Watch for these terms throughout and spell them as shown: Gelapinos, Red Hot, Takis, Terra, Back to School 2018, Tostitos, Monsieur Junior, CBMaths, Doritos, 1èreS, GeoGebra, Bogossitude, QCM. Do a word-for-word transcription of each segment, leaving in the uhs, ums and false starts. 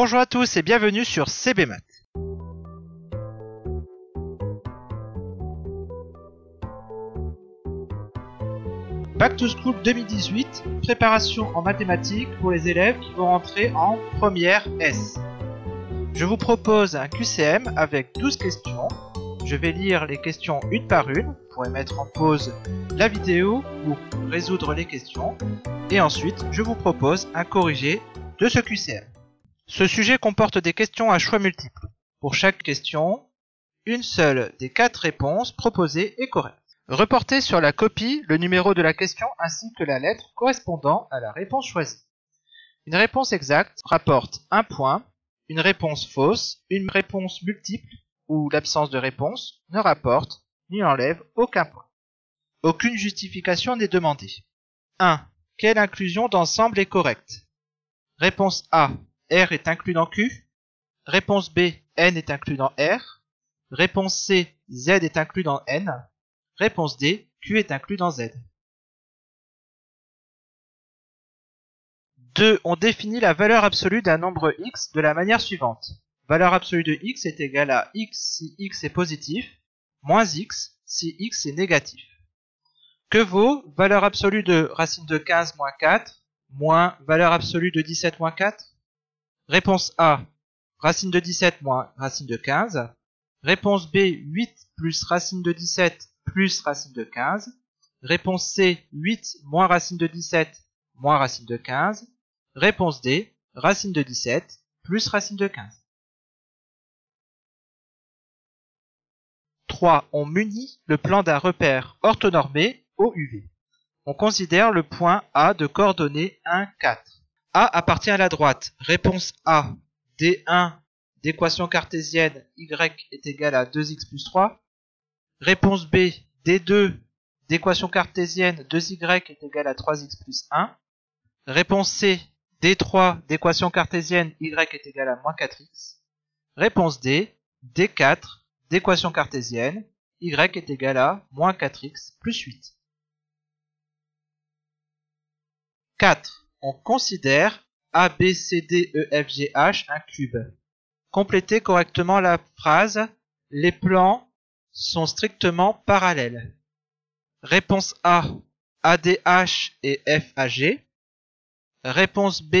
Bonjour à tous et bienvenue sur C B Math. Back to School deux mille dix-huit, préparation en mathématiques pour les élèves qui vont rentrer en première S. Je vous propose un Q C M avec douze questions. Je vais lire les questions une par une. Vous pourrez mettre en pause la vidéo pour résoudre les questions. Et ensuite, je vous propose un corrigé de ce Q C M. Ce sujet comporte des questions à choix multiples. Pour chaque question, une seule des quatre réponses proposées est correcte. Reportez sur la copie le numéro de la question ainsi que la lettre correspondant à la réponse choisie. Une réponse exacte rapporte un point, une réponse fausse, une réponse multiple ou l'absence de réponse ne rapporte ni enlève aucun point. Aucune justification n'est demandée. un. Quelle inclusion d'ensemble est correcte? Réponse A. R est inclus dans Q. Réponse B. N est inclus dans R. Réponse C. Z est inclus dans N. Réponse D, Q est inclus dans Z. deux. On définit la valeur absolue d'un nombre x de la manière suivante. Valeur absolue de x est égale à x si x est positif, moins x si x est négatif. Que vaut valeur absolue de racine de quinze moins quatre, moins valeur absolue de dix-sept moins quatre? Réponse A, racine de dix-sept moins racine de quinze. Réponse B, huit plus racine de dix-sept plus racine de quinze. Réponse C, huit moins racine de dix-sept moins racine de quinze. Réponse D, racine de dix-sept plus racine de quinze. trois. On munit le plan d'un repère orthonormé O U V. On considère le point A de coordonnées un, quatre. A appartient à la droite. Réponse A, D un d'équation cartésienne y est égal à deux x plus trois. Réponse B, D deux d'équation cartésienne deux y est égal à trois x plus un. Réponse C, D trois d'équation cartésienne y est égal à moins quatre x. Réponse D, D quatre d'équation cartésienne y est égal à moins quatre x plus huit. quatre. On considère A, B, C, D, E, F, G, H un cube. Complétez correctement la phrase. Les plans sont strictement parallèles. Réponse A, A D H et F A G. Réponse B,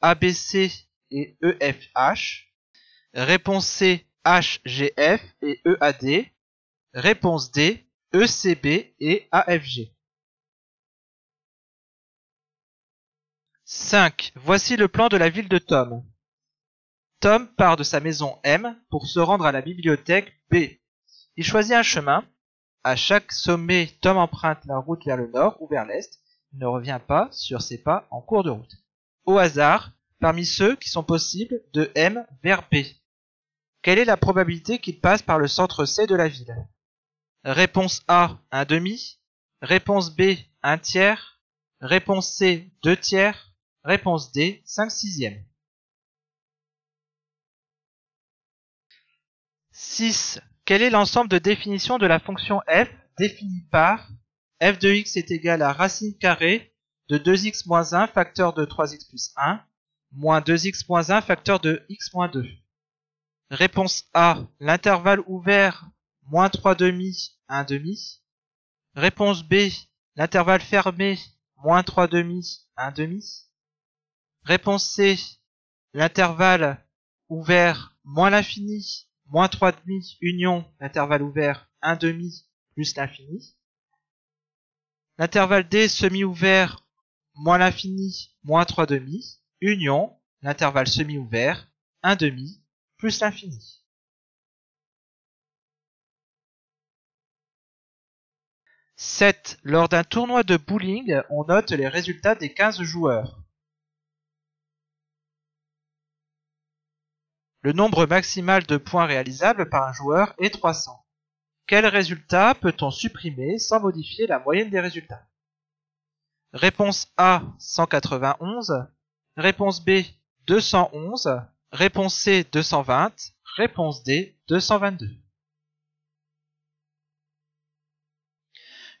A B C et E F H. Réponse C, H G F et E A D. Réponse D, E C B et A F G. cinq. Voici le plan de la ville de Tom. Tom part de sa maison M pour se rendre à la bibliothèque B. Il choisit un chemin. À chaque sommet, Tom emprunte la route vers le nord ou vers l'est. Il ne revient pas sur ses pas en cours de route. Au hasard, parmi ceux qui sont possibles, de M vers B. Quelle est la probabilité qu'il passe par le centre C de la ville? Réponse A, un demi. Réponse B, un tiers. Réponse C, deux tiers. Réponse D, cinq sixièmes. six. Quel est l'ensemble de définition de la fonction f définie par f de x est égal à racine carrée de deux x moins un facteur de trois x plus un moins deux x moins un facteur de x moins deux? Réponse A, l'intervalle ouvert moins trois demi, un demi. Réponse B, l'intervalle fermé moins trois demi, un demi. Réponse C, l'intervalle ouvert moins l'infini moins trois demi, union, l'intervalle ouvert, un demi, plus l'infini. L'intervalle D, semi-ouvert, moins l'infini, moins trois demi, union, l'intervalle semi-ouvert, un demi, plus l'infini. sept. Lors d'un tournoi de bowling, on note les résultats des quinze joueurs. Le nombre maximal de points réalisables par un joueur est trois cents. Quel résultat peut-on supprimer sans modifier la moyenne des résultats? Réponse A, cent quatre-vingt-onze. Réponse B, deux cent onze. Réponse C, deux cent vingt. Réponse D, deux cent vingt-deux.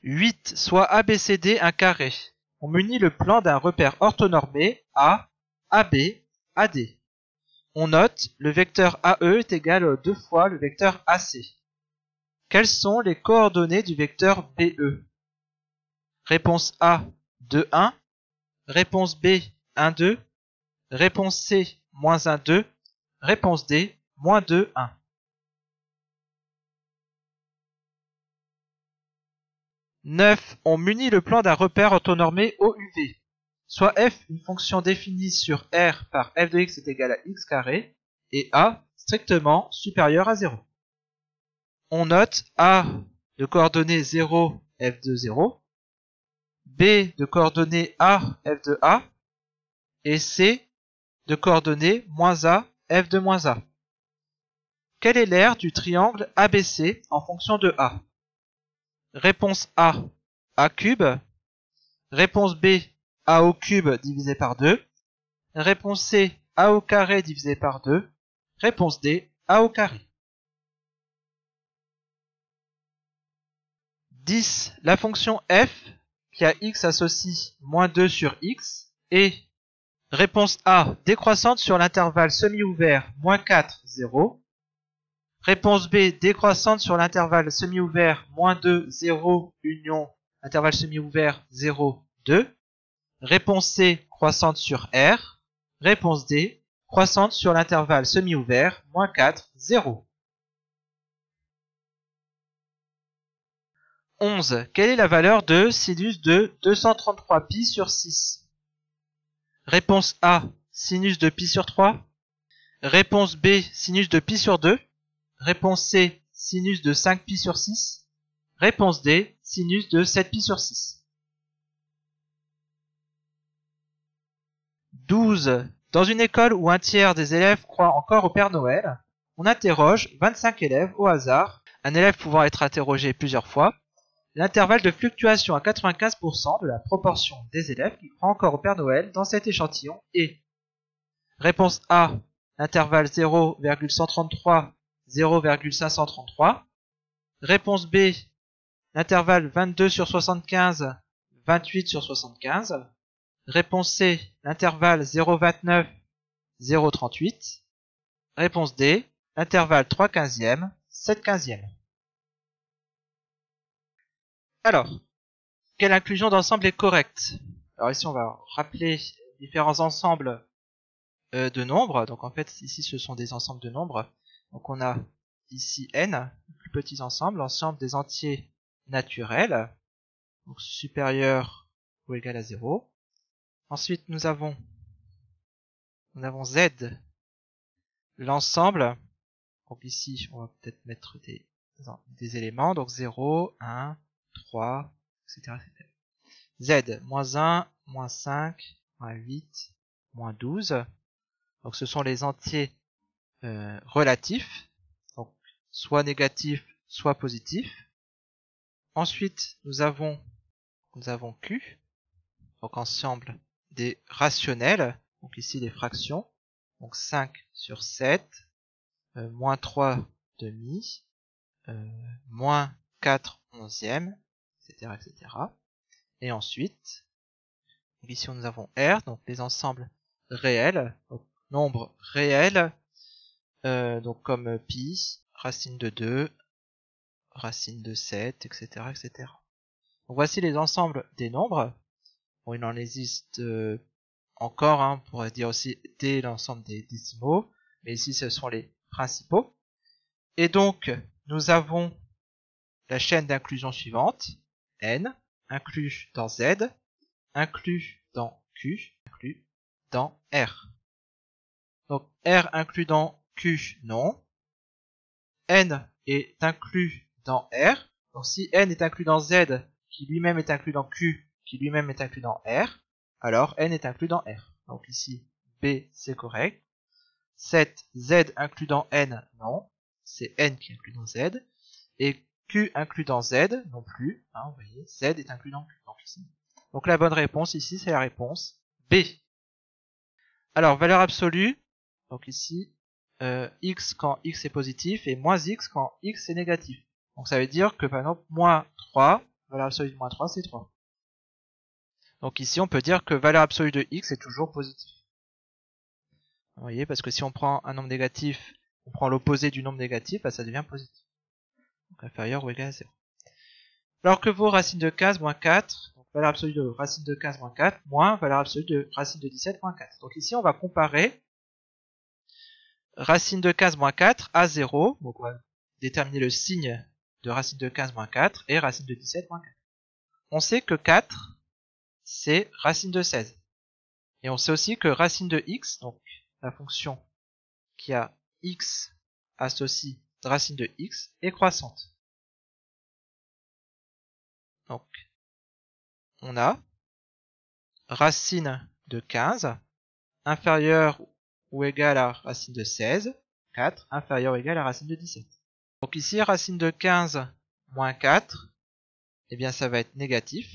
huit. Soit A B C D un carré. On munit le plan d'un repère orthonormé A, A B, A D. On note le vecteur A E est égal à deux fois le vecteur A C. Quelles sont les coordonnées du vecteur B E? Réponse A, deux, un. Réponse B, un, deux. Réponse C, moins un, deux. Réponse D, moins deux, un. neuf. On munit le plan d'un repère orthonormé O U V, soit f, une fonction définie sur R par f de x est égale à x carré, et a, strictement supérieur à zéro. On note a de coordonnées zéro, f de zéro, b de coordonnées a, f de a, et c de coordonnées moins a, f de moins a. Quelle est l'aire du triangle A B C en fonction de a? Réponse A, A cube. Réponse B, A au cube divisé par deux. Réponse C, A au carré divisé par deux. Réponse D, A au carré. dix. La fonction f, qui à x associe moins deux sur x, est réponse A, décroissante sur l'intervalle semi-ouvert moins quatre, zéro. Réponse B, décroissante sur l'intervalle semi-ouvert, moins deux, zéro, union, intervalle semi-ouvert, zéro, deux. Réponse C, croissante sur R. Réponse D, croissante sur l'intervalle semi-ouvert, moins quatre, zéro. onze. Quelle est la valeur de sinus de deux cent trente-trois pi sur six? Réponse A, sinus de pi sur trois. Réponse B, sinus de pi sur deux. Réponse C, sinus de cinq pi sur six. Réponse D, sinus de sept pi sur six. douze. Dans une école où un tiers des élèves croient encore au Père Noël, on interroge vingt-cinq élèves au hasard, un élève pouvant être interrogé plusieurs fois. L'intervalle de fluctuation à quatre-vingt-quinze pour cent de la proportion des élèves qui croient encore au Père Noël dans cet échantillon est. Réponse A, l'intervalle zéro virgule cent trente-trois, zéro virgule cinq cent trente-trois. Réponse B, l'intervalle vingt-deux sur soixante-quinze, vingt-huit sur soixante-quinze. Réponse C, l'intervalle zéro virgule vingt-neuf, zéro virgule trente-huit. Réponse D, l'intervalle trois quinzièmes, sept quinzièmes. Alors, quelle inclusion d'ensemble est correcte? Alors ici on va rappeler différents ensembles euh, de nombres. Donc en fait ici ce sont des ensembles de nombres. Donc on a ici n, plus petits ensembles, l'ensemble des entiers naturels, donc supérieur ou égal à zéro. Ensuite nous avons, nous avons z, l'ensemble, donc ici on va peut-être mettre des, des éléments, donc zéro, un, trois, et cetera z, moins un, moins cinq, moins huit, moins douze, donc ce sont les entiers Euh, relatif, donc soit négatif, soit positif. Ensuite, nous avons, nous avons Q, donc ensemble des rationnels, donc ici des fractions, donc cinq sur sept, euh, moins trois demi, euh, moins quatre onzièmes, et cetera, et cetera. Et ensuite, ici nous avons R, donc les ensembles réels, donc nombre réel, Euh, donc comme euh, pi, racine de deux, racine de sept, et cetera, et cetera. Donc voici les ensembles des nombres. Bon, il en existe euh, encore, hein, on pourrait dire aussi D, l'ensemble des décimaux, mais ici ce sont les principaux. Et donc nous avons la chaîne d'inclusion suivante, n, inclus dans z, inclus dans q, inclus dans r. Donc r inclus dans Q non, n est inclus dans R, donc si n est inclus dans z, qui lui-même est inclus dans Q, qui lui-même est inclus dans R, alors n est inclus dans R. Donc ici, B c'est correct, sept, z inclus dans n, non, c'est n qui est inclus dans z, et Q inclus dans z, non plus, hein, vous voyez, z est inclus dans Q. Donc, ici. Donc la bonne réponse ici, c'est la réponse B. Alors, valeur absolue, donc ici, Euh, x quand x est positif et moins x quand x est négatif. Donc ça veut dire que par exemple moins trois, valeur absolue de moins trois c'est trois. Donc ici on peut dire que valeur absolue de x est toujours positive. Vous voyez, parce que si on prend un nombre négatif, on prend l'opposé du nombre négatif, bah, ça devient positif. Donc inférieur ou égal à zéro. Alors que vaut racine de quinze moins quatre, donc valeur absolue de racine de quinze moins quatre, moins valeur absolue de racine de dix-sept moins quatre. Donc ici, on va comparer racine de quinze moins quatre à zéro, donc on va déterminer le signe de racine de quinze moins quatre et racine de dix-sept moins quatre. On sait que quatre, c'est racine de seize. Et on sait aussi que racine de x, donc la fonction qui a x associe racine de x, est croissante. Donc, on a racine de quinze inférieure ou égale à racine de seize, quatre, inférieure ou égale à racine de dix-sept. Donc ici, racine de quinze moins quatre, eh bien ça va être négatif.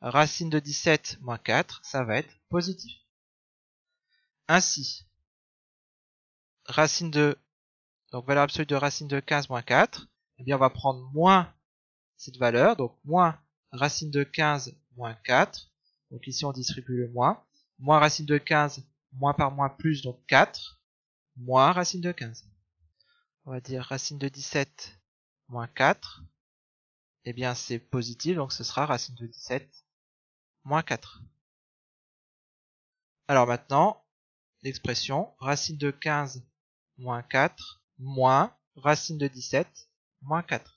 Racine de dix-sept moins quatre, ça va être positif. Ainsi, racine de, donc valeur absolue de racine de quinze moins quatre, eh bien on va prendre moins cette valeur, donc moins racine de quinze moins quatre, donc ici on distribue le moins, moins racine de quinze, moins par moins plus, donc quatre, moins racine de quinze. On va dire racine de dix-sept moins quatre, eh bien c'est positif, donc ce sera racine de dix-sept moins quatre. Alors maintenant, l'expression racine de quinze moins quatre moins racine de dix-sept moins quatre.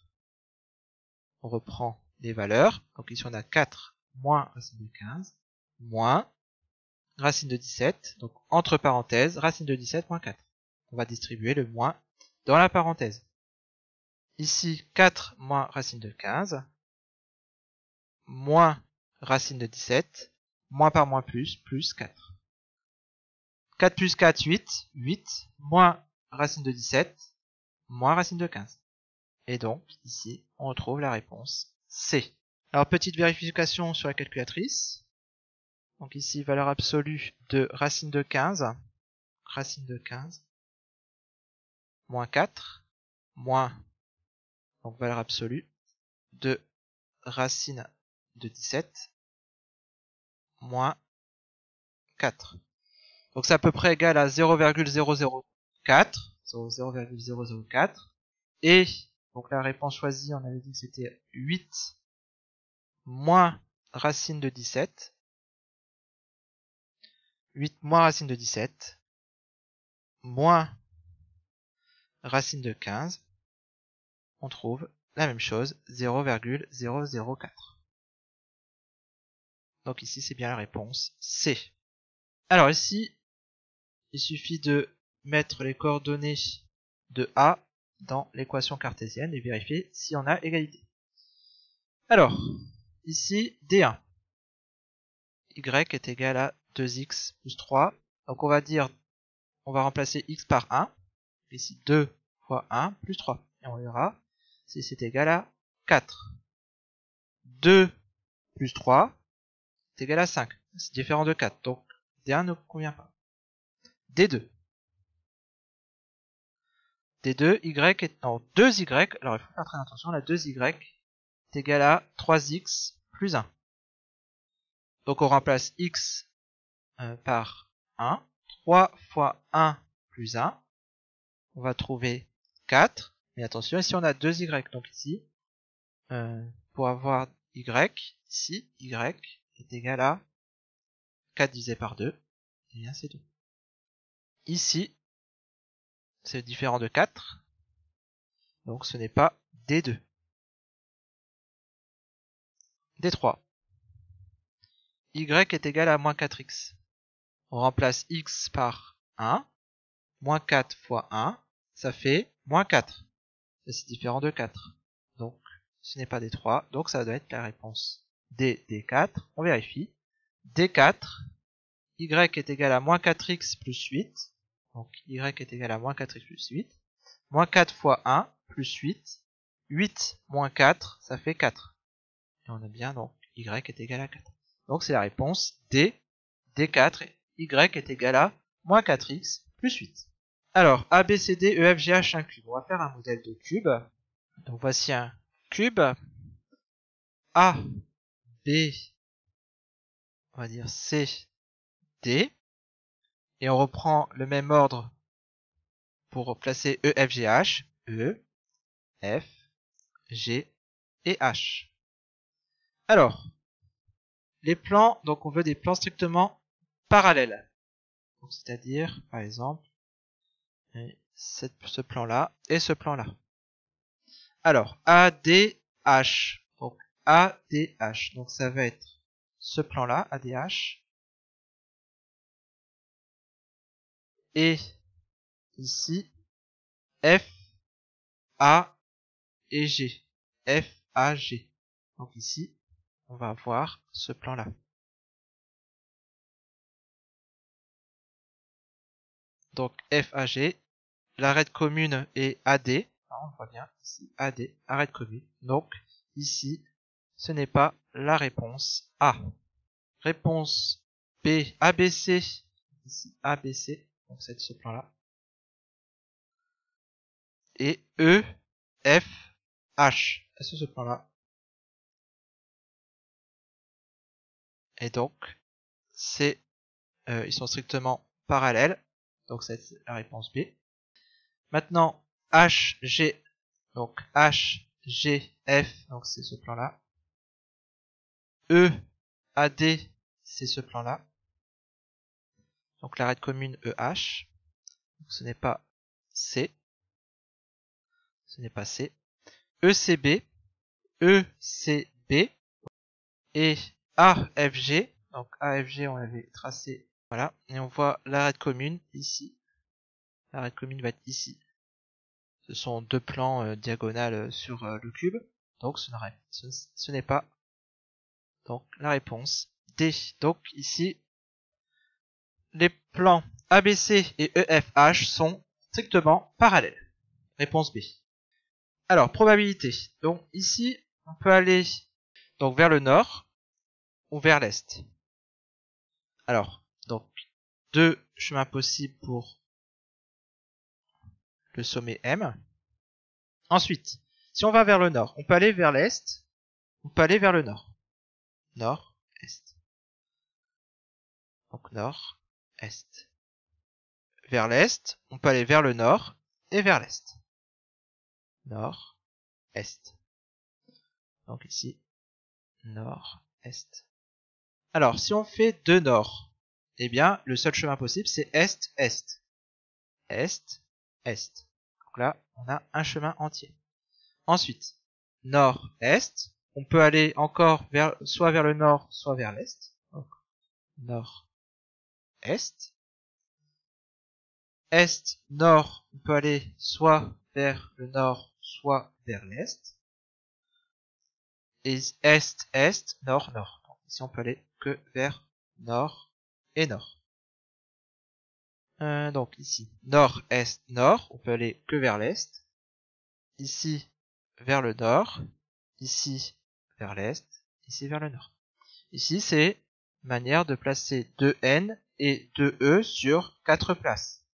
On reprend les valeurs, donc ici on a quatre moins racine de quinze, moins racine de dix-sept, donc entre parenthèses, racine de dix-sept moins quatre. On va distribuer le moins dans la parenthèse. Ici, quatre moins racine de quinze, moins racine de dix-sept, moins par moins plus, plus quatre. quatre plus quatre, huit, huit, moins racine de dix-sept, moins racine de quinze. Et donc, ici, on retrouve la réponse C. Alors, petite vérification sur la calculatrice. Donc ici, valeur absolue de racine de quinze, racine de quinze, moins quatre, moins, donc valeur absolue de racine de dix-sept, moins quatre. Donc c'est à peu près égal à zéro virgule zéro zéro quatre, zéro virgule zéro zéro quatre, et donc la réponse choisie, on avait dit que c'était huit moins racine de dix-sept. huit moins racine de dix-sept. Moins racine de quinze. On trouve la même chose, zéro virgule zéro zéro quatre. Donc ici, c'est bien la réponse C. Alors ici, il suffit de mettre les coordonnées de A dans l'équation cartésienne et vérifier si on a égalité. Alors, ici, D un. Y est égal à deux x plus trois. Donc on va dire, on va remplacer x par un. Ici, deux fois un plus trois. Et on verra si c'est égal à quatre. deux plus trois est égal à cinq. C'est différent de quatre. Donc D un ne convient pas. D deux. D deux, y est, non, deux y, alors il faut faire très attention, la deux y est égale à trois x plus un. Donc on remplace x euh, par un, trois fois un plus un, on va trouver quatre, mais attention, ici on a deux y, donc ici, euh, pour avoir y, ici, y est égal à quatre divisé par deux, et bien c'est tout. Ici, c'est différent de quatre, donc ce n'est pas D deux. D trois. Y est égal à moins quatre x. On remplace x par un, moins quatre fois un, ça fait moins quatre. C'est différent de quatre. Donc ce n'est pas D trois, donc ça doit être la réponse D, D quatre. On vérifie. D quatre, y est égal à moins quatre x plus huit. Donc y est égal à moins quatre x plus huit, moins quatre fois un plus huit, huit moins quatre, ça fait quatre. Et on a bien donc y est égal à quatre. Donc c'est la réponse D, D quatre, y est égal à moins quatre x plus huit. Alors A, B, C, D, E, F, G, H, un cube. On va faire un modèle de cube. Donc voici un cube. A, B, on va dire C, D. et on reprend le même ordre pour placer E, F, G, H. E, F, G et H. Alors, les plans, donc on veut des plans strictement parallèles. C'est-à-dire, par exemple, ce plan-là et ce plan-là. Alors, A, D, H. Donc, A, D, H. Donc, ça va être ce plan-là, A, D, H. Et ici, F, A et G. F, A, G. Donc, ici, on va avoir ce plan-là. Donc, F, A, G. L'arête commune est A D. On voit bien ici A D, arête commune. Donc, ici, ce n'est pas la réponse A. Réponse B, A B C. Ici, A B C. Donc, c'est de ce plan-là. Et E, F, H. C'est ce plan-là. Et donc, c'est, euh, ils sont strictement parallèles. Donc, c'est la réponse B. Maintenant, H, G. Donc, H, G, F. Donc, c'est ce plan-là. E, A, D. C'est ce plan-là. Donc, l'arête commune E H. Donc, ce n'est pas C. Ce n'est pas C. E C B, E C B et A F G. Donc A F G, on avait tracé, voilà, et on voit l'arête commune ici. L'arête commune va être ici. Ce sont deux plans euh, diagonales sur euh, le cube, donc ce n'aurait, ce, ce n'est pas donc la réponse D. Donc ici, les plans A B C et E F H sont strictement parallèles. Réponse B. Alors, probabilité. Donc ici, on peut aller donc vers le nord ou vers l'est. Alors, donc deux chemins possibles pour le sommet M. Ensuite, si on va vers le nord, on peut aller vers l'est, on peut aller vers le nord. Nord, est. Donc nord, est. Vers l'est, on peut aller vers le nord et vers l'est. Nord, est. Donc ici, nord, est. Alors, si on fait deux nord, eh bien, le seul chemin possible, c'est est, est. Est, est. Donc là, on a un chemin entier. Ensuite, nord, est. On peut aller encore vers, soit vers le nord, soit vers l'est. Donc, nord, est. Est, nord, on peut aller soit vers le nord, soit vers l'est. Et est, est, nord, nord. Donc ici, on peut aller que vers nord et nord. Euh, donc ici, nord, est, nord. On peut aller que vers l'est. Ici, vers le nord. Ici, vers l'est. Ici, vers le nord. Ici, c'est une manière de placer deux N et deux E sur quatre places.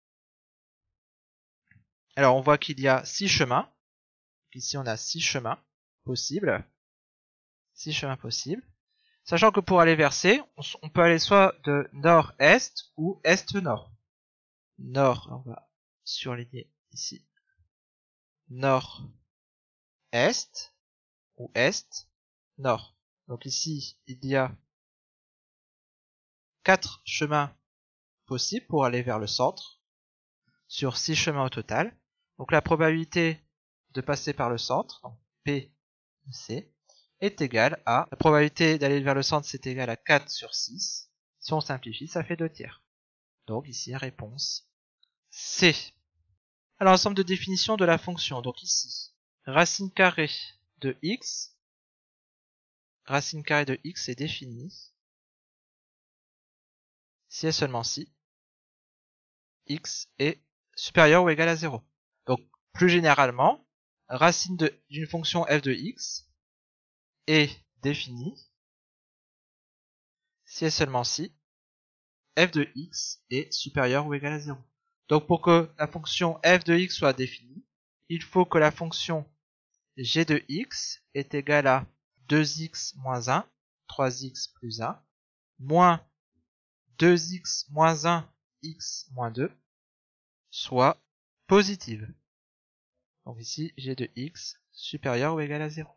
Alors, on voit qu'il y a six chemins. Ici, on a six chemins possibles. six chemins possibles. Sachant que pour aller vers C, on peut aller soit de nord-est ou est-nord. Nord, on va surligner ici. Nord-est ou est-nord. Donc ici, il y a quatre chemins possibles pour aller vers le centre, sur six chemins au total. Donc la probabilité de passer par le centre, donc P, C, est égale à, la probabilité d'aller vers le centre, c'est égal à quatre sur six. Si on simplifie, ça fait deux tiers. Donc ici, réponse C. Alors, ensemble de définition de la fonction. Donc ici, racine carrée de x. Racine carrée de x est définie si et seulement si x est supérieur ou égal à zéro. Donc, plus généralement, racine d'une fonction f de x est définie si et seulement si f de x est supérieur ou égal à zéro. Donc, pour que la fonction f de x soit définie, il faut que la fonction g de x est égale à deux x moins un, trois x plus un, moins deux x moins un, x moins deux soit positive. Donc ici, j'ai de x supérieur ou égal à zéro.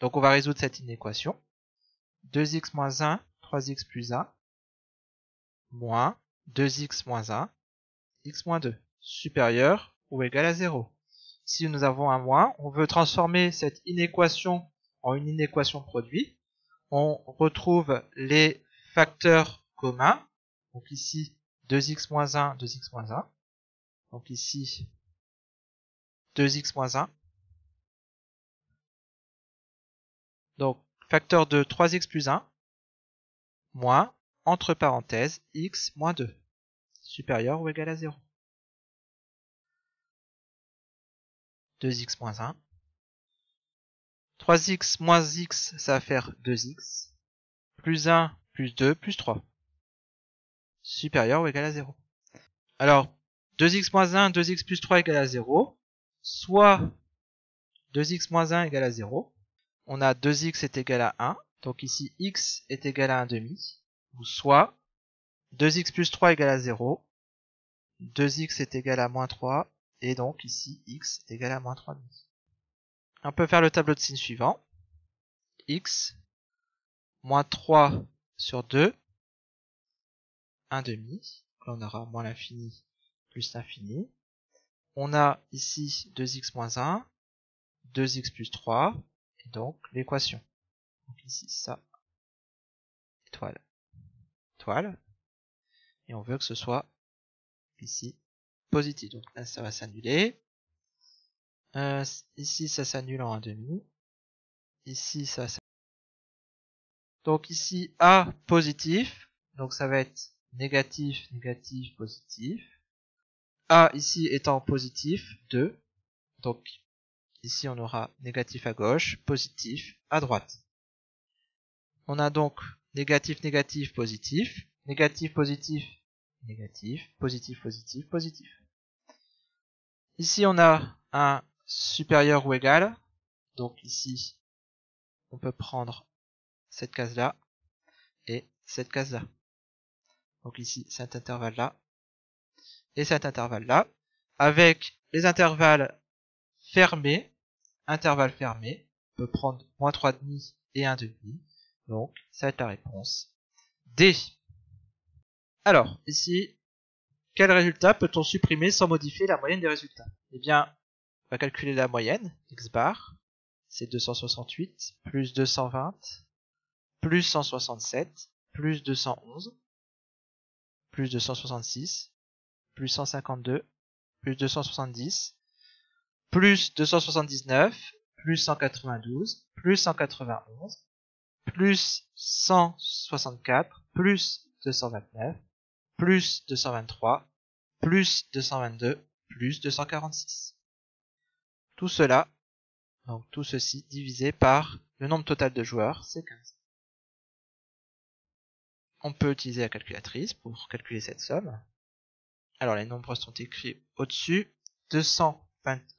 Donc on va résoudre cette inéquation. deux x moins un, trois x plus un, moins deux x moins un, x moins deux, supérieur ou égal à zéro. Si nous avons un moins, on veut transformer cette inéquation en une inéquation produit. On retrouve les facteurs communs. Donc ici, deux x moins un, deux x moins un. Donc ici, deux x moins un. Donc, facteur de trois x plus un, moins, entre parenthèses, x moins deux, supérieur ou égal à zéro. deux x moins un. trois x moins x, ça va faire deux x. Plus un, plus deux, plus trois. Supérieur ou égal à zéro. Alors, deux x moins un, deux x plus trois égale à zéro. Soit deux x moins un égale à zéro. On a deux x est égal à un. Donc ici, x est égal à un demi. Ou soit deux x plus trois égale à zéro. deux x est égal à moins trois. Et donc ici, x est égal à moins trois demi. On peut faire le tableau de signes suivant. X, moins trois sur deux, un demi. On aura moins l'infini plus l'infini. On a ici deux x moins un, deux x plus trois, et donc l'équation. Donc ici, ça, étoile, étoile. Et on veut que ce soit ici positif. Donc là, ça va s'annuler. Euh, ici, ça s'annule en un demi. Ici, ça s'annule. Donc ici, A positif. Donc ça va être négatif, négatif, positif. A ici étant positif, deux. Donc ici on aura négatif à gauche, positif à droite. On a donc négatif, négatif, positif, négatif, positif, négatif, positif, positif, positif. Ici on a un supérieur ou égal. Donc ici on peut prendre cette case là et cette case là. Donc ici cet intervalle là. Et cet intervalle-là, avec les intervalles fermés, intervalle fermé, on peut prendre moins trois demi et un demi, donc ça va être la réponse D. Alors, ici, quel résultat peut-on supprimer sans modifier la moyenne des résultats? Eh bien, on va calculer la moyenne, x bar, c'est deux cent soixante-huit, plus deux cent vingt, plus cent soixante-sept, plus deux cent onze, plus deux cent soixante-six, plus cent cinquante-deux, plus deux cent soixante-dix, plus deux cent soixante-dix-neuf, plus cent quatre-vingt-douze, plus cent quatre-vingt-onze, plus cent soixante-quatre, plus deux cent vingt-neuf, plus deux cent vingt-trois, plus deux cent vingt-deux, plus deux cent quarante-six. Tout cela, donc tout ceci divisé par le nombre total de joueurs, c'est quinze. On peut utiliser la calculatrice pour calculer cette somme. Alors les nombres sont écrits au-dessus, deux cent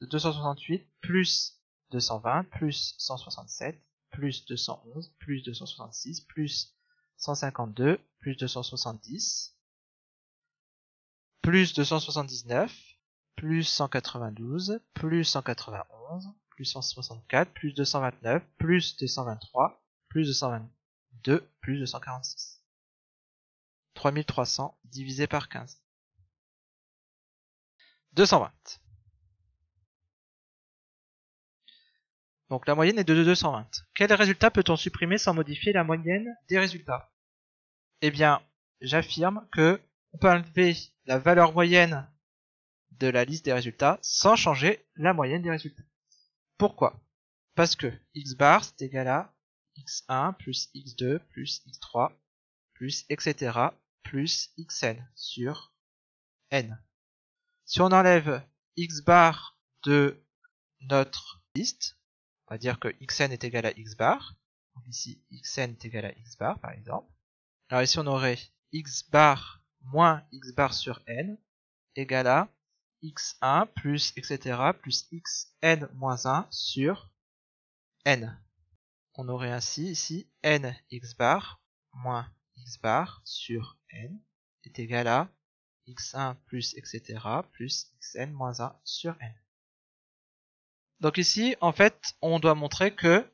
soixante-huit plus deux cent vingt plus cent soixante-sept plus deux cent onze plus deux cent soixante-six plus cent cinquante-deux plus deux cent soixante-dix plus deux cent soixante-dix-neuf plus cent quatre-vingt-douze plus cent quatre-vingt-onze plus cent soixante-quatre plus deux cent vingt-neuf plus deux cent vingt-trois plus deux cent vingt-deux plus deux cent quarante-six. trois mille trois cents divisé par quinze. deux cent vingt. Donc la moyenne est de deux cent vingt. Quel résultat peut-on supprimer sans modifier la moyenne des résultats? Eh bien, j'affirme que on peut enlever la valeur moyenne de la liste des résultats sans changer la moyenne des résultats. Pourquoi? Parce que x bar c'est égal à x un plus x deux plus x trois plus et cetera plus xn sur n. Si on enlève x bar de notre liste, on va dire que xn est égal à x bar. Donc ici, xn est égal à x bar, par exemple. Alors ici, on aurait x bar moins x bar sur n égal à x un plus et cetera plus xn moins un sur n. On aurait ainsi ici n x bar moins x bar sur n est égal à x un plus et cetera plus xn moins un sur n. Donc ici, en fait, on doit montrer que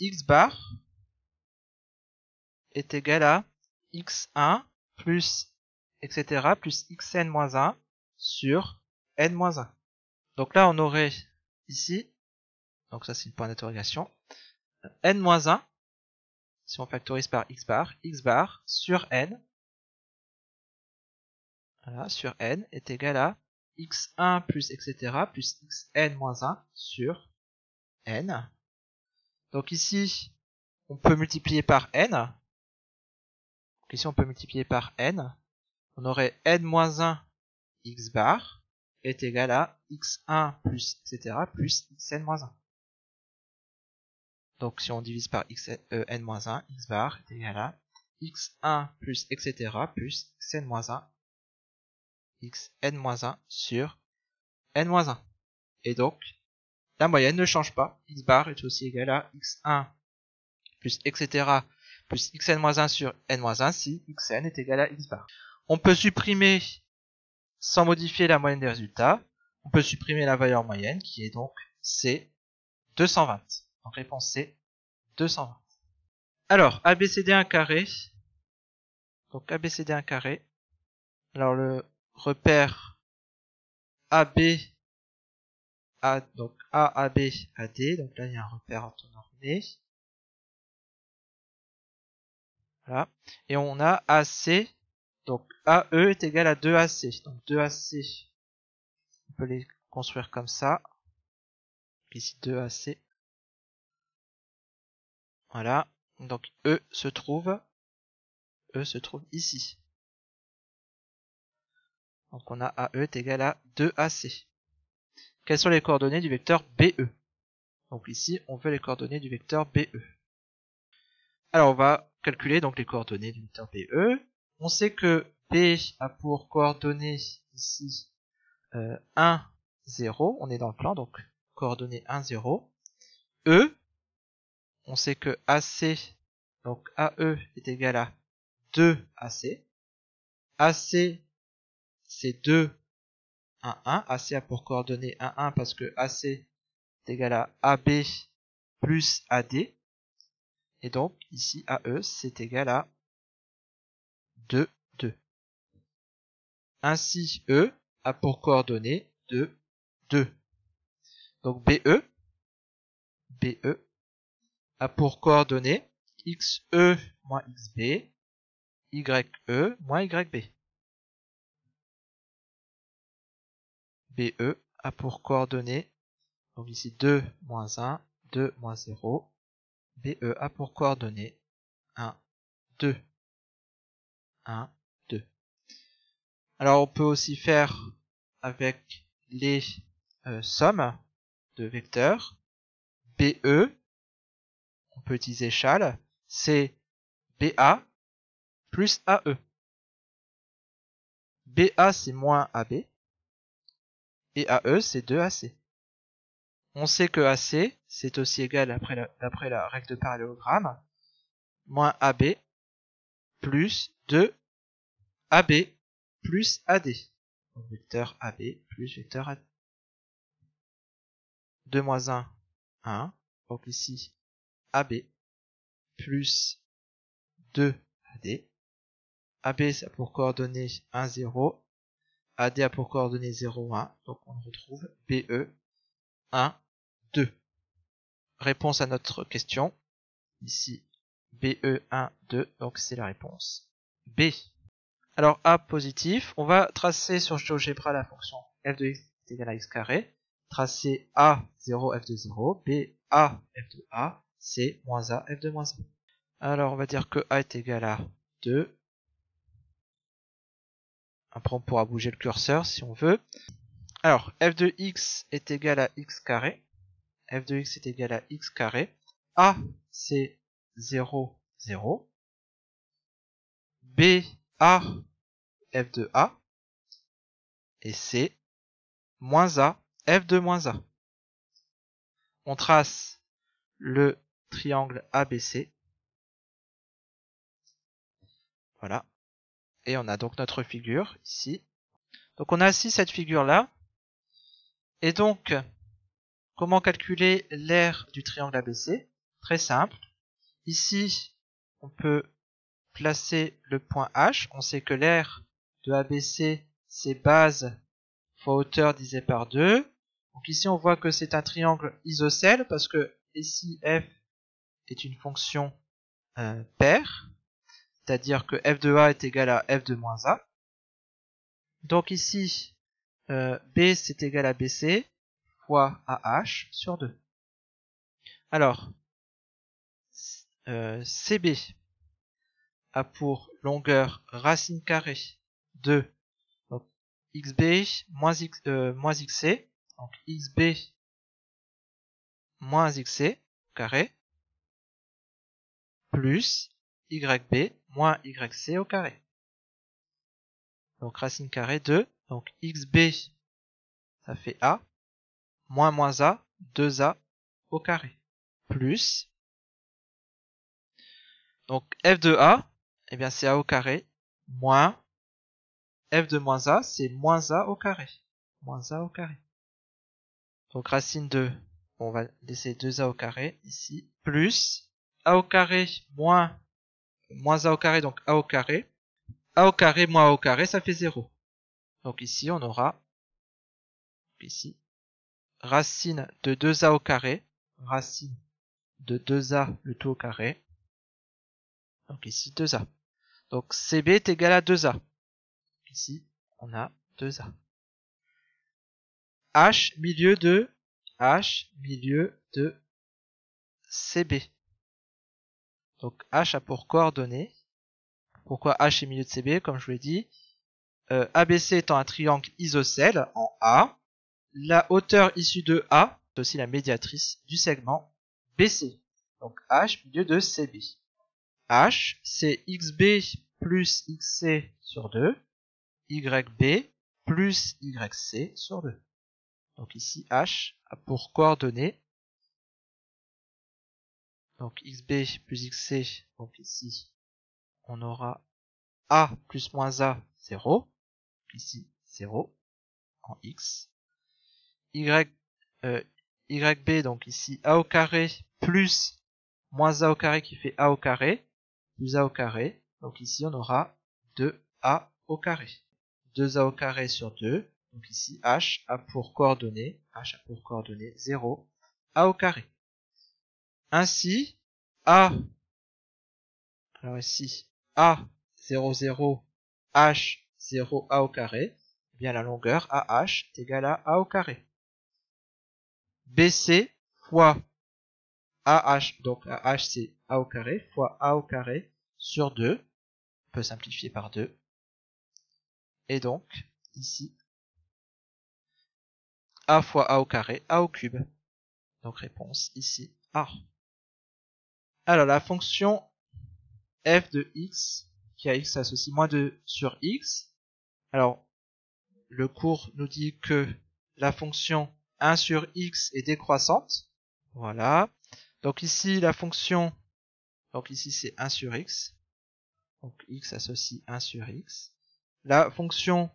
x bar est égal à x un plus et cetera plus xn moins un sur n moins un. Donc là, on aurait ici, donc ça c'est une point d'interrogation, n moins un, si on factorise par x bar, x bar sur n, voilà, sur n est égal à x un plus et cetera plus xn moins un sur n. Donc ici, on peut multiplier par n. Donc ici, on peut multiplier par n. On aurait n moins un x bar est égal à x un plus et cetera plus xn moins un. Donc si on divise par x, euh, n moins un, x bar est égal à x un plus et cetera plus xn moins un. xn moins un sur n moins un. Et donc, la moyenne ne change pas. X bar est aussi égal à x un plus et cetera plus xn moins un sur n moins un si xn est égal à x bar. On peut supprimer sans modifier la moyenne des résultats. On peut supprimer la valeur moyenne qui est donc C deux cent vingt. Donc réponse C deux cent vingt. Alors, A B C D un carré. Donc A B C D un carré. Alors le repère A B, A, donc A, AB, AD, donc là il y a un repère orthonormé, voilà, et on a A C, donc A E est égal à deux A C, donc deux A C, on peut les construire comme ça, ici deux A C, voilà, donc E se trouve, E se trouve ici. Donc on a A E est égal à deux A C. Quelles sont les coordonnées du vecteur B E? Donc ici, on veut les coordonnées du vecteur B E. Alors on va calculer donc les coordonnées du vecteur B E. On sait que B a pour coordonnées ici euh, un, zéro. On est dans le plan, donc coordonnées un, zéro. E, on sait que A C, donc A E est égal à deux A C. A C, c'est deux, un, un. A C a pour coordonnées un, un parce que A C est égal à A B plus A D. Et donc, ici, A E, c'est égal à deux, deux. Ainsi, E a pour coordonnées deux, deux. Donc, BE, BE a pour coordonnées X E moins X B, Y E moins Y B. B E a pour coordonnées, donc ici deux moins un, deux moins zéro, B E a pour coordonnées un, deux, un, deux. Alors on peut aussi faire avec les euh, sommes de vecteurs, B E, on peut utiliser Schall, c'est B A plus A E. B A c'est moins A B. Et A E, c'est deux A C. On sait que A C, c'est aussi égal, après la, après la règle de parallélogramme, moins A B plus deux A B plus A D. Donc vecteur A B plus vecteur A D. deux moins un, un. Donc ici, A B plus deux A D. A B, ça pour coordonnées un, zéro. A D a pour coordonnées zéro, un, donc on retrouve B E un, deux. Réponse à notre question, ici B E un, deux, donc c'est la réponse B. Alors A positif, on va tracer sur GeoGebra la fonction f de x est égale à x carré, tracer A zéro f de zéro, B A f de A, C moins A f de moins A. Alors on va dire que A est égal à deux. Après on pourra bouger le curseur si on veut. Alors f de x est égal à x carré. F de x est égal à x carré. A c'est zéro, zéro. B, A, f de A. Et C, moins A, f de moins A. On trace le triangle A B C. Voilà. Et on a donc notre figure ici, Donc on a ici cette figure-là. Et donc, comment calculer l'aire du triangle A B C? Très simple. Ici, on peut placer le point H. On sait que l'aire de A B C, c'est base fois hauteur divisé par deux. Donc ici, on voit que c'est un triangle isocèle parce que ici, f est une fonction euh, paire. C'est-à-dire que f de a est égal à f de moins a. Donc ici, euh, b c'est égal à bc fois ah sur deux. Alors, euh, cb a pour longueur racine carrée de donc, xb moins, x, euh, moins xc, donc xb moins xc carré plus yb moins yc au carré. Donc racine carrée de, donc xb, ça fait a, moins moins a, deux a au carré, plus, donc f de a, eh bien c'est a au carré, moins, f de moins a, c'est moins a au carré, moins a au carré. Donc racine de, on va laisser deux a au carré, ici, plus, a au carré, moins, moins a au carré, donc a au carré, a au carré moins a au carré, ça fait zéro. Donc ici, on aura ici, racine de deux a au carré, racine de deux a, le tout au carré. Donc ici, deux a. Donc C B est égal à deux a. Ici, on a deux a. H milieu de H milieu de C B. Donc H a pour coordonnées. Pourquoi H est milieu de C B? Comme je vous l'ai dit, euh, A B C étant un triangle isocèle en A, la hauteur issue de A, c'est aussi la médiatrice du segment B C. Donc H milieu de C B. H, c'est xb plus xc sur deux, yb plus yc sur deux. Donc ici, H a pour coordonnées. Donc xb plus xc, donc ici, on aura a plus moins a, zéro, ici zéro, en x, y, euh, yb, donc ici a au carré, plus moins a au carré qui fait a au carré, plus a au carré, donc ici on aura deux a au carré, deux a au carré sur deux, donc ici h a pour coordonnées, h a pour coordonnées zéro, a au carré. Ainsi, a, alors ici, a, zéro, zéro, h, zéro, a au carré, eh bien la longueur ah est égale à a au carré. bc fois ah, donc ah c'est a au carré, fois a au carré sur deux, on peut simplifier par deux. Et donc, ici, a fois a au carré, a au cube. Donc réponse ici, a. Alors la fonction f de x, qui a x associé moins deux sur x. Alors, le cours nous dit que la fonction un sur x est décroissante. Voilà. Donc ici, la fonction, donc ici c'est un sur x. Donc x associe un sur x. La fonction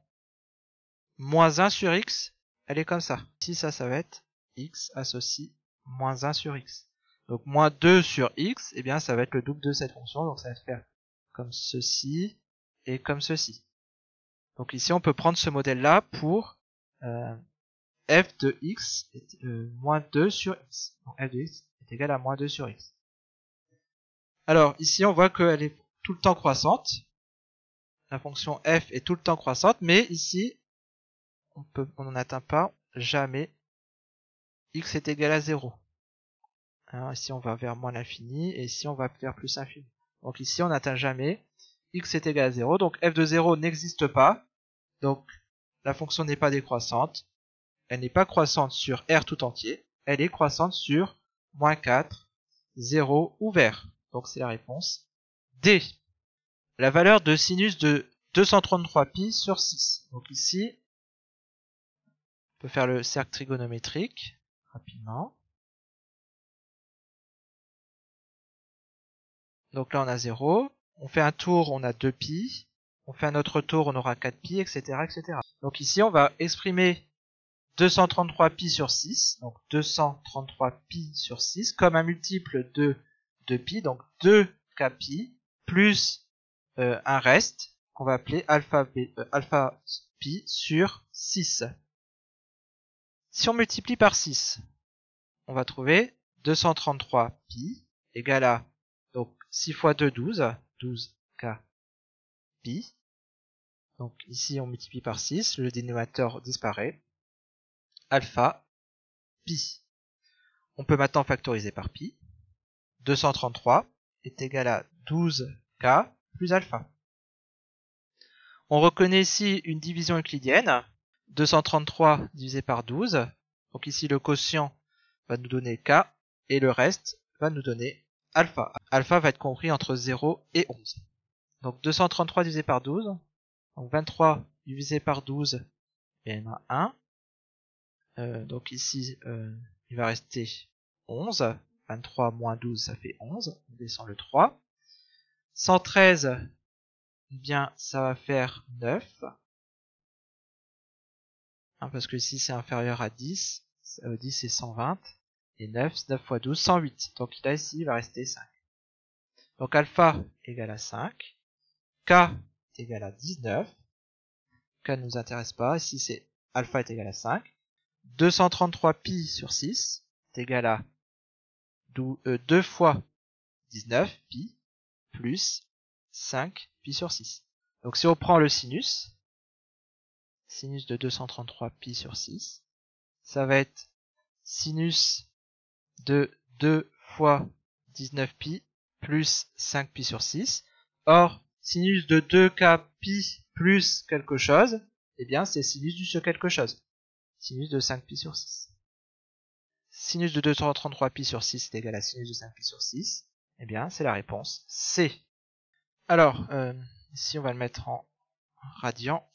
moins un sur x, elle est comme ça. Ici, ça, ça va être x associe moins un sur x. Donc moins deux sur x, eh bien ça va être le double de cette fonction, donc ça va faire comme ceci et comme ceci. Donc ici on peut prendre ce modèle-là pour euh, f de x est, euh, moins deux sur x. Donc f de x est égal à moins deux sur x. Alors ici on voit qu'elle est tout le temps croissante. La fonction f est tout le temps croissante, mais ici on peut, on n'en atteint pas jamais x est égal à zéro. Alors ici on va vers moins l'infini et ici on va vers plus infini. Donc ici on n'atteint jamais x est égal à zéro. Donc f de zéro n'existe pas. Donc la fonction n'est pas décroissante. Elle n'est pas croissante sur R tout entier. Elle est croissante sur moins quatre, zéro ouvert. Donc c'est la réponse D. La valeur de sinus de deux cent trente-trois pi sur six. Donc ici, on peut faire le cercle trigonométrique rapidement. Donc là on a zéro, on fait un tour, on a deux pi, on fait un autre tour, on aura quatre pi, et cetera, et cetera. Donc ici, on va exprimer deux cent trente-trois pi sur six, donc deux cent trente-trois pi sur six, comme un multiple de deux pi, donc deux k pi, plus euh, un reste, qu'on va appeler alpha, B, euh, alpha pi sur six. Si on multiplie par six, on va trouver deux cent trente-trois pi égale à, donc six fois deux, douze, douze k pi. Donc ici on multiplie par six, le dénominateur disparaît. Alpha pi. On peut maintenant factoriser par pi. deux cent trente-trois est égal à douze k plus alpha. On reconnaît ici une division euclidienne. deux cent trente-trois divisé par douze. Donc ici le quotient va nous donner k et le reste va nous donner alpha. Alpha va être compris entre zéro et onze. Donc deux cent trente-trois divisé par douze. Donc vingt-trois divisé par douze, il y en a un. Euh, donc ici, euh, il va rester onze. vingt-trois moins douze, ça fait onze. On descend le trois. cent treize, eh bien, ça va faire neuf. Hein, parce que ici, c'est inférieur à dix. Euh, dix, c'est cent vingt. Et neuf, neuf fois douze, cent huit. Donc là, ici, il va rester cinq. Donc alpha égale à cinq. K égale à dix-neuf. K ne nous intéresse pas. Ici, c'est alpha est égal à cinq. deux cent trente-trois pi sur six est égal à deux fois dix-neuf pi plus cinq pi sur six. Donc si on prend le sinus, sinus de deux cent trente-trois pi sur six, ça va être sinus de deux fois dix-neuf pi plus cinq pi sur six. Or, sinus de deux k pi plus quelque chose, eh bien c'est sinus du sur quelque chose. Sinus de cinq pi sur six. Sinus de deux cent trente-trois pi sur six est égal à sinus de cinq pi sur six. Eh bien, c'est la réponse C. Alors, euh, ici, on va le mettre en radian.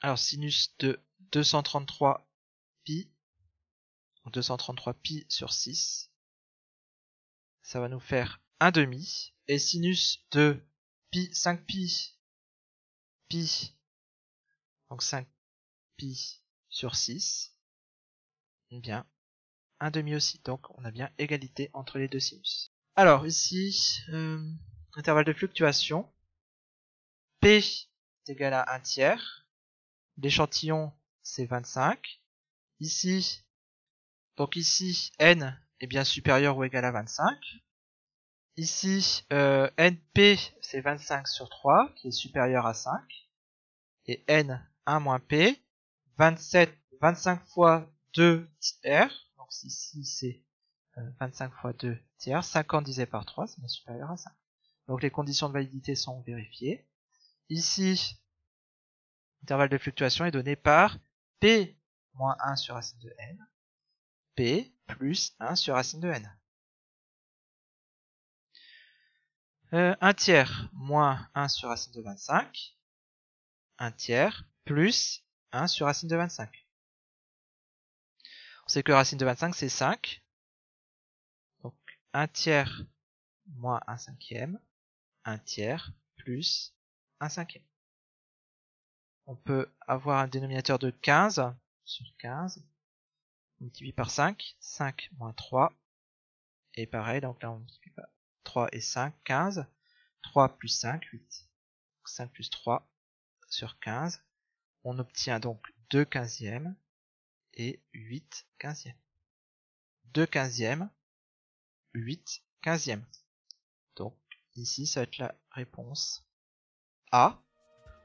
Alors, sinus de deux cent trente-trois pi, deux cent trente-trois pi sur six, ça va nous faire un demi. Et sinus de pi, cinq pi, pi, donc cinq pi sur six, eh bien, un demi aussi. Donc on a bien égalité entre les deux sinus. Alors ici, euh, intervalle de fluctuation, P est égal à un tiers, l'échantillon c'est vingt-cinq, ici, donc ici N est bien supérieur ou égal à vingt-cinq, ici euh, N P c'est vingt-cinq sur trois qui est supérieur à cinq, et N un moins P, vingt-sept, vingt-cinq fois deux tiers, donc ici c'est vingt-cinq fois deux tiers, cinquante divisé par trois, c'est bien supérieur à cinq. Donc les conditions de validité sont vérifiées. Ici, l'intervalle de fluctuation est donné par P moins un sur racine de N, P plus un sur racine de N. Euh, un tiers moins un sur racine de vingt-cinq, un tiers plus un sur racine de vingt-cinq. On sait que racine de vingt-cinq c'est cinq. Donc un tiers moins un cinquième, un tiers plus un cinquième. On peut avoir un dénominateur de quinze sur quinze, multiplié par cinq, cinq moins trois, et pareil, donc là on multiplie par trois et cinq, quinze, trois plus cinq, huit. Donc cinq plus trois sur quinze. On obtient donc deux quinzièmes et huit quinzièmes. deux quinzièmes, huit quinzièmes. Donc ici, ça va être la réponse A.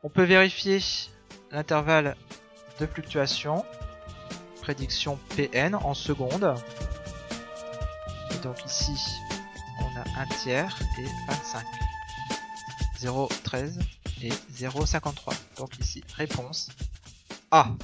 On peut vérifier l'intervalle de fluctuation, prédiction P N en secondes. Et donc ici, on a un tiers et vingt-cinq. zéro virgule treize et zéro virgule cinquante-trois. Donc ici, réponse A.